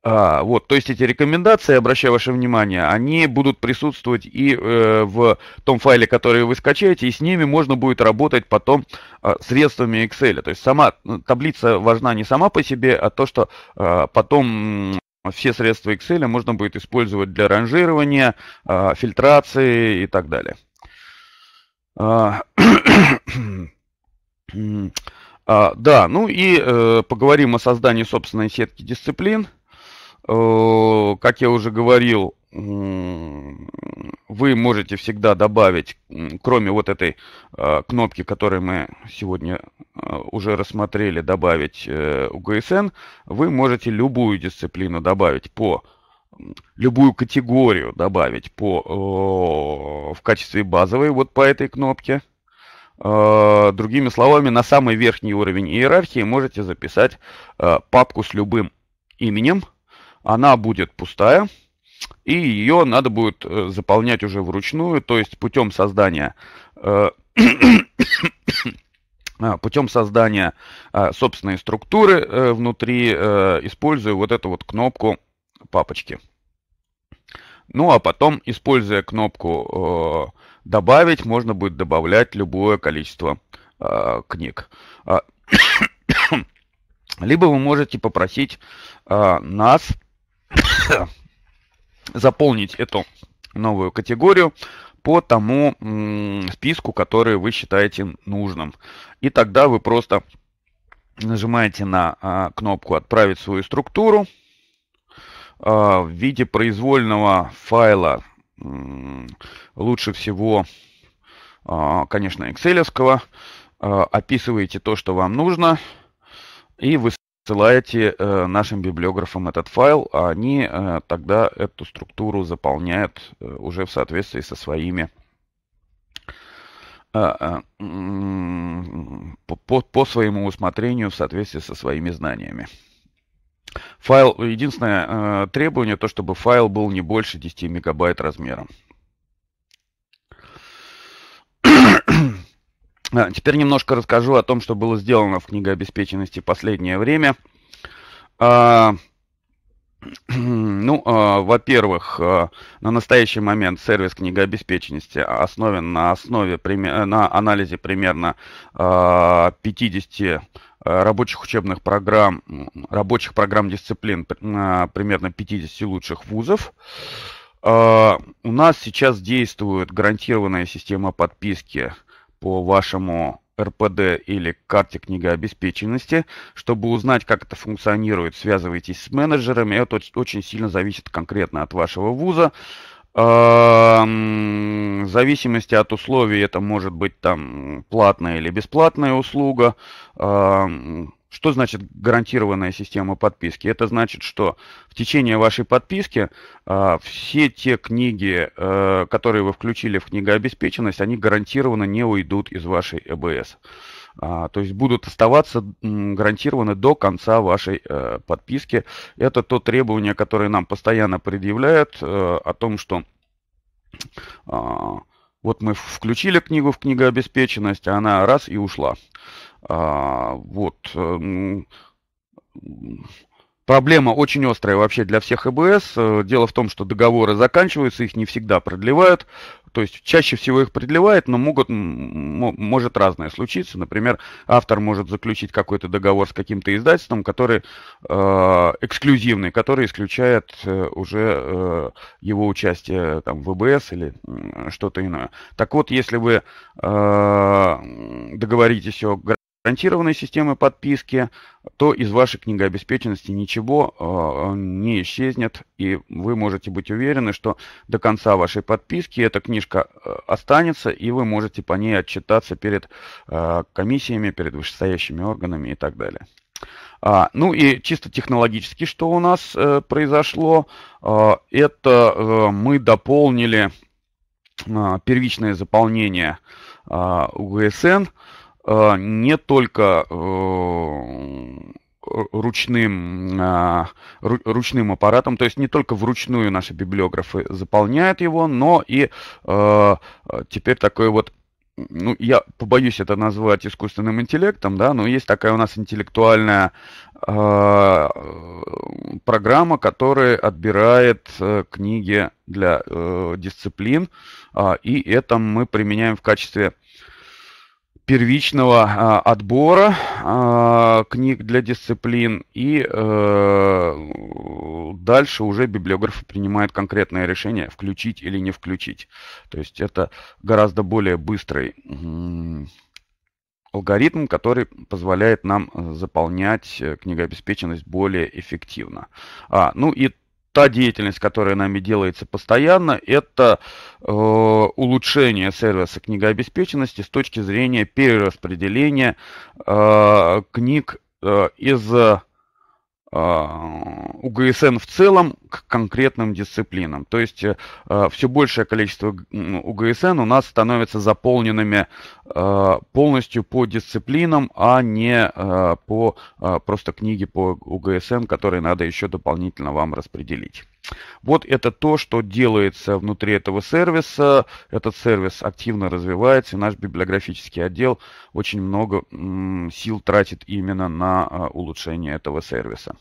Вот, то есть эти рекомендации, обращаю ваше внимание, они будут присутствовать и в том файле, который вы скачаете, и с ними можно будет работать потом средствами Excel. То есть сама таблица важна не сама по себе, а то, что потом все средства Excel можно будет использовать для ранжирования, фильтрации и так далее. Да, ну и поговорим о создании собственной сетки дисциплин. Как я уже говорил, вы можете всегда добавить, кроме вот этой кнопки, которую мы сегодня уже рассмотрели, добавить УГСН, вы можете любую дисциплину добавить по любую категорию добавить в качестве базовой вот по этой кнопке. Другими словами, на самый верхний уровень иерархии можете записать папку с любым именем. Она будет пустая. и ее надо будет заполнять уже вручную, то есть путем создания, собственной структуры внутри, используя вот эту вот кнопку папочки. Ну а потом, используя кнопку «Добавить», можно будет добавлять любое количество книг. Либо вы можете попросить нас заполнить эту новую категорию по тому списку, который вы считаете нужным. И тогда вы просто нажимаете на кнопку «Отправить свою структуру» в виде произвольного файла, лучше всего, конечно, экселевского. Описываете то, что вам нужно, и высылаете нашим библиографам этот файл, а они тогда эту структуру заполняют уже в соответствии со своими по своему усмотрению, в соответствии со своими знаниями. Файл, единственное требование, то чтобы файл был не больше 10 мегабайт размером. Теперь немножко расскажу о том, что было сделано в книгообеспеченности в последнее время. Во-первых, на настоящий момент сервис книгообеспеченности основан на анализе примерно 50 рабочих учебных программ, рабочих программ дисциплин примерно 50 лучших вузов. У нас сейчас действует гарантированная система подписки по вашему РПД или карте книгообеспеченности. Чтобы узнать, как это функционирует, связывайтесь с менеджерами. Это очень сильно зависит конкретно от вашего вуза. В зависимости от условий это может быть там платная или бесплатная услуга. Что значит гарантированная система подписки? Это значит, что в течение вашей подписки все те книги, которые вы включили в книгообеспеченность, они гарантированно не уйдут из вашей ЭБС. То есть будут оставаться гарантированно до конца вашей подписки. Это то требование, которое нам постоянно предъявляют о том, что... Вот мы включили книгу в книгообеспеченность, а она раз и ушла. Проблема очень острая вообще для всех ЭБС. Дело в том, что договоры заканчиваются, их не всегда продлевают. То есть чаще всего их продлевают, но может разное случиться. Например, автор может заключить какой-то договор с каким-то издательством, который эксклюзивный, который исключает уже его участие там, в ЭБС или что-то иное. Так вот, если вы договоритесь о гарантированной системы подписки, то из вашей книгообеспеченности ничего не исчезнет, и вы можете быть уверены, что до конца вашей подписки эта книжка останется, и вы можете по ней отчитаться перед комиссиями, перед вышестоящими органами и так далее. И чисто технологически, что у нас произошло, это мы дополнили первичное заполнение УГСН, не только ручным аппаратом, то есть не только вручную наши библиографы заполняют его, но и теперь такой вот, я побоюсь это назвать искусственным интеллектом, да, но есть такая у нас интеллектуальная программа, которая отбирает книги для дисциплин, и это мы применяем в качестве первичного отбора книг для дисциплин, и дальше уже библиографы принимают конкретное решение, включить или не включить. То есть это гораздо более быстрый алгоритм, который позволяет нам заполнять книгообеспеченность более эффективно. Та деятельность, которая нами делается постоянно, это улучшение сервиса книгообеспеченности с точки зрения перераспределения книг из УГСН в целом к конкретным дисциплинам. То есть все большее количество УГСН у нас становится заполненными полностью по дисциплинам, а не просто книги по УГСН, которые надо еще дополнительно вам распределить. Вот это то, что делается внутри этого сервиса. Этот сервис активно развивается, и наш библиографический отдел очень много сил тратит именно на улучшение этого сервиса.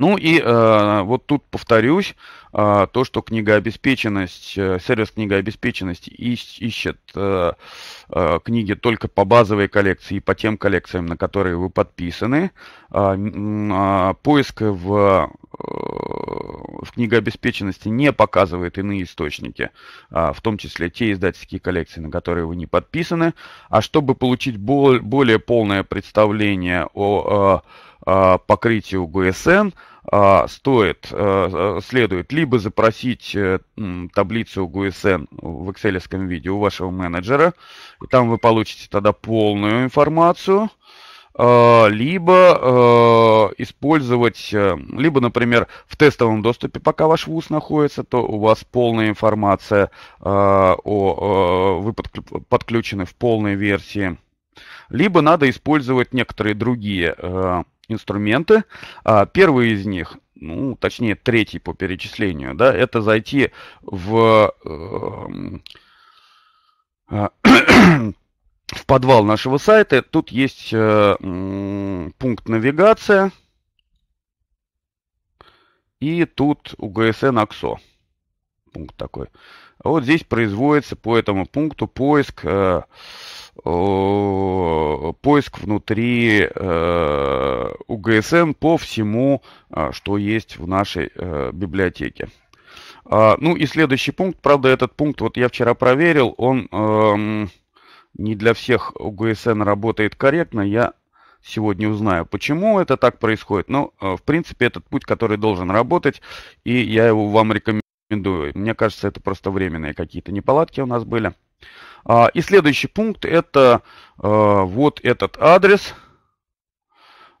Ну и вот тут повторюсь, то, что книгообеспеченность, сервис книгообеспеченности ищет книги только по базовой коллекции и по тем коллекциям, на которые вы подписаны. Поиск в книгообеспеченности не показывает иные источники, в том числе те издательские коллекции, на которые вы не подписаны. А чтобы получить более полное представление о покрытию УГСН, следует либо запросить таблицу УГСН в экселевском виде у вашего менеджера, и там вы получите тогда полную информацию, либо использовать, либо, например, в тестовом доступе, пока ваш вуз находится, то у вас полная информация, вы подключены в полной версии, либо надо использовать некоторые другие инструменты. Первый из них, ну, точнее, третий по перечислению, да, это зайти в подвал нашего сайта. Тут есть пункт навигация, и тут УГСН ОКСО. Пункт такой. Вот здесь производится по этому пункту поиск внутри УГСН по всему, что есть в нашей библиотеке. Ну и следующий пункт, правда, этот пункт, вот я вчера проверил, он не для всех УГСН работает корректно, я сегодня узнаю, почему это так происходит, но в принципе этот путь, который должен работать, и я его вам рекомендую. Мне кажется, это просто временные какие-то неполадки у нас были. И следующий пункт — это вот этот адрес.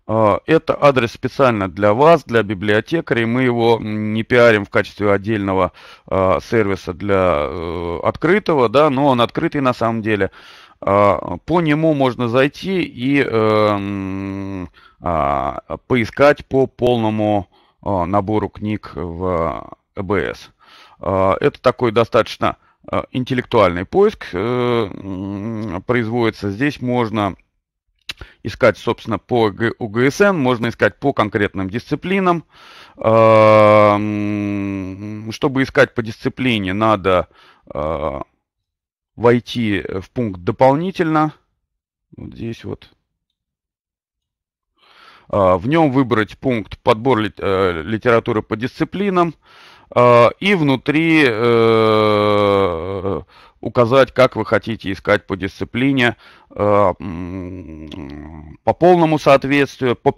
Это адрес специально для вас, для библиотекарей. Мы его не пиарим в качестве отдельного сервиса для открытого, да, но он открытый на самом деле. По нему можно зайти и поискать по полному набору книг в ЭБС. Это такой достаточно интеллектуальный поиск производится. Здесь можно искать, собственно, по УГСН, можно искать по конкретным дисциплинам. Чтобы искать по дисциплине, надо войти в пункт «Дополнительно». Вот здесь вот. В нем выбрать пункт «Подбор литературы по дисциплинам». И внутри указать, как вы хотите искать по дисциплине, по полному соответствию, по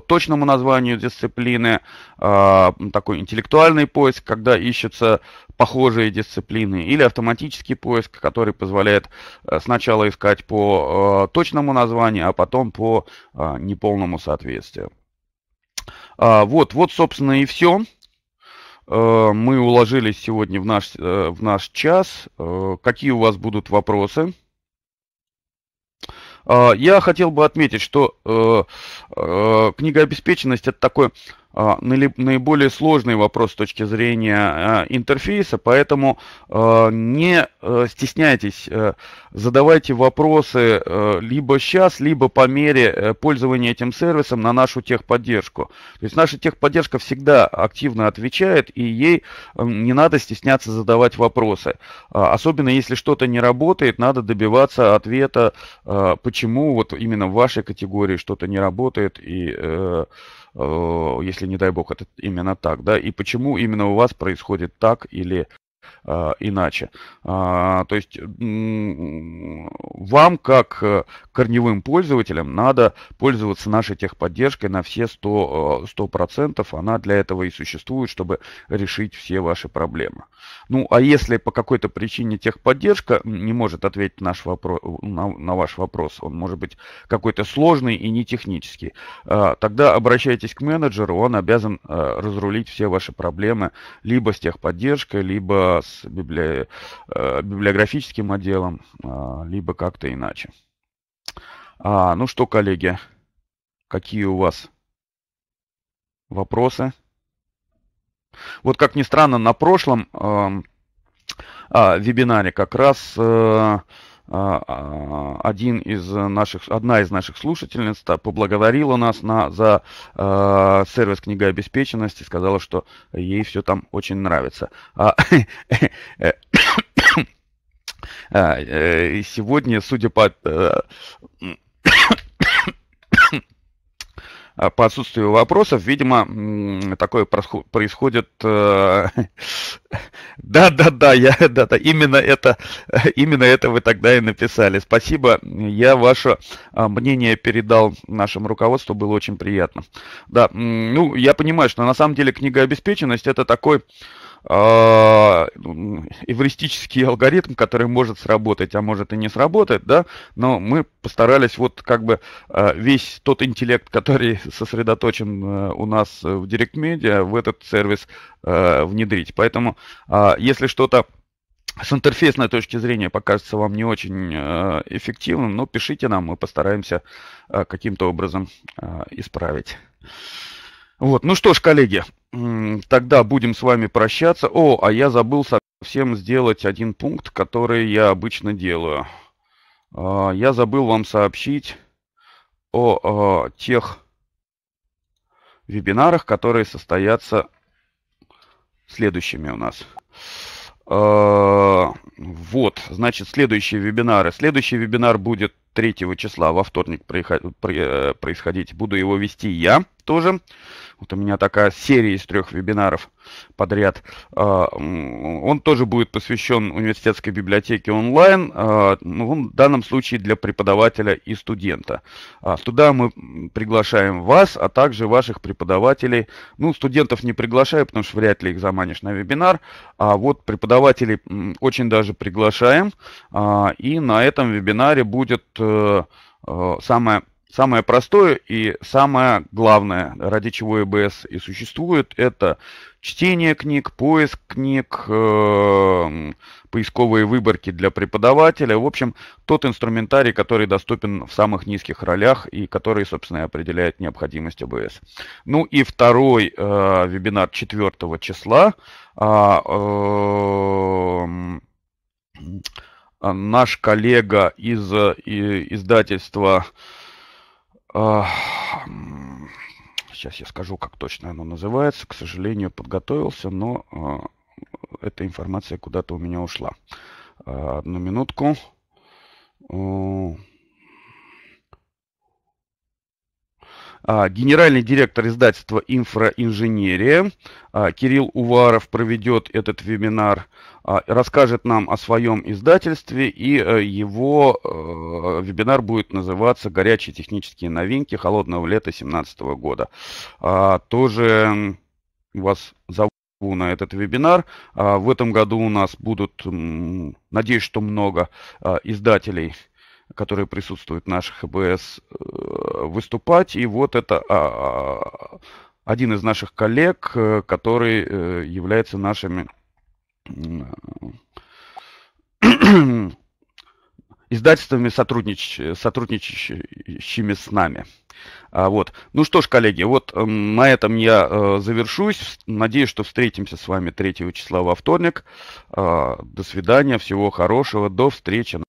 точному названию дисциплины, такой интеллектуальный поиск, когда ищутся похожие дисциплины, или автоматический поиск, который позволяет сначала искать по точному названию, а потом по неполному соответствию. Вот, собственно, и все. Мы уложились сегодня в наш час. Какие у вас будут вопросы? Я хотел бы отметить, что книгообеспеченность — это такой наиболее сложный вопрос с точки зрения интерфейса, поэтому не стесняйтесь, задавайте вопросы либо сейчас, либо по мере пользования этим сервисом на нашу техподдержку. То есть наша техподдержка всегда активно отвечает, и ей не надо стесняться задавать вопросы. Особенно если что-то не работает, надо добиваться ответа, почему вот именно в вашей категории что-то не работает, и если, не дай бог, это именно так, да, и почему именно у вас происходит так или иначе. То есть вам, как корневым пользователям, надо пользоваться нашей техподдержкой на все 100%. Она для этого и существует, чтобы решить все ваши проблемы. Ну, а если по какой-то причине техподдержка не может ответить на ваш вопрос, он может быть какой-то сложный и не технический, тогда обращайтесь к менеджеру, он обязан разрулить все ваши проблемы либо с техподдержкой, либо с библиографическим отделом, либо как-то иначе. Ну что, коллеги, какие у вас Вопросы? Вот, как ни странно, на прошлом вебинаре как раз одна из наших слушательниц поблагодарила нас за сервис книгообеспеченности, сказала, что ей все там очень нравится. Сегодня, судя по отсутствию вопросов, видимо, такое происходит. Да, именно это вы тогда и написали. Спасибо, я ваше мнение передал нашему руководству, было очень приятно. Да, ну, я понимаю, что на самом деле книгообеспеченность — это такой эвристический алгоритм, который может сработать, а может и не сработать, да, но мы постарались вот как бы весь тот интеллект, который сосредоточен у нас в Direct Media, в этот сервис внедрить. Поэтому, если что-то с интерфейсной точки зрения покажется вам не очень эффективным, но пишите нам, мы постараемся каким-то образом исправить. Вот, ну что ж, коллеги, тогда будем с вами прощаться. О, а я забыл совсем сделать один пункт, который я обычно делаю. Я забыл вам сообщить о тех вебинарах, которые состоятся следующими у нас. Вот, значит, следующие вебинары. Следующий вебинар будет 3 числа, во вторник происходить. Буду его вести я тоже. Вот у меня такая серия из 3 вебинаров подряд. Он тоже будет посвящен университетской библиотеке онлайн. В данном случае для преподавателя и студента. Туда мы приглашаем вас, а также ваших преподавателей. Ну, студентов не приглашаю, потому что вряд ли их заманишь на вебинар. А вот преподавателей очень даже приглашаем. И на этом вебинаре будет самое простое и самое главное, ради чего ЭБС и существует, это чтение книг, поиск книг, поисковые выборки для преподавателя. В общем, тот инструментарий, который доступен в самых низких ролях и который, собственно, и определяет необходимость ЭБС. Ну и второй вебинар 4 числа. Наш коллега из издательства... Сейчас я скажу, как точно оно называется. К сожалению, подготовился, но эта информация куда-то у меня ушла. Одну минутку. Генеральный директор издательства «Инфраинженерия» Кирилл Уваров проведет этот вебинар, расскажет нам о своем издательстве, и его вебинар будет называться «Горячие технические новинки холодного лета 2017 года». Тоже вас зовут на этот вебинар. В этом году у нас будут, надеюсь, что много издателей, которые присутствуют в наших ЭБС, выступать. И вот это один из наших коллег, который является нашими издательствами, сотрудничающими с нами. Вот. Ну что ж, коллеги, вот на этом я завершусь. Надеюсь, что встретимся с вами 3 числа во вторник. До свидания, всего хорошего, до встречи.